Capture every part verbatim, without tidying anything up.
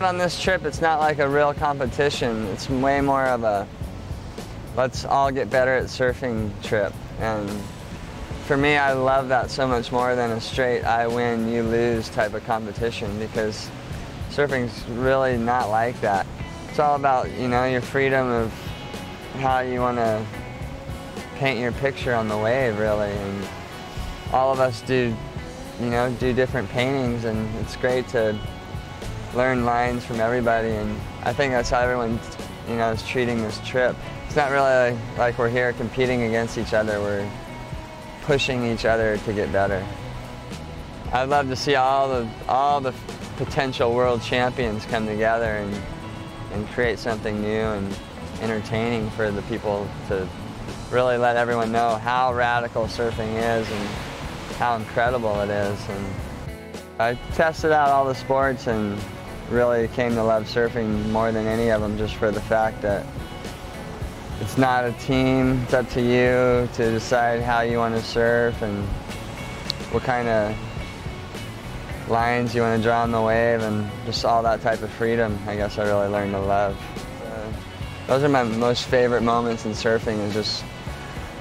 On this trip, it's not like a real competition. It's way more of a let's all get better at surfing trip. And for me, I love that so much more than a straight I win, you lose type of competition, because surfing's really not like that. It's all about, you know, your freedom of how you want to paint your picture on the wave, really. And all of us do, you know, do different paintings, and it's great to learn lines from everybody, and I think that's how everyone, you know, is treating this trip. It's not really like, like we're here competing against each other, we're pushing each other to get better. I'd love to see all the, all the potential world champions come together and, and create something new and entertaining for the people to really let everyone know how radical surfing is and how incredible it is. And I tested out all the sports and really came to love surfing more than any of them, just for the fact that it's not a team, it's up to you to decide how you want to surf and what kind of lines you want to draw on the wave, and just all that type of freedom, I guess I really learned to love. Uh, those are my most favorite moments in surfing, is just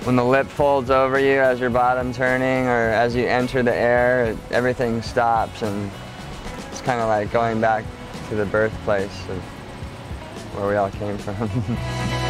when the lip folds over you as your bottom turning, or as you enter the air, everything stops, and it's kind of like going back to the birthplace of where we all came from.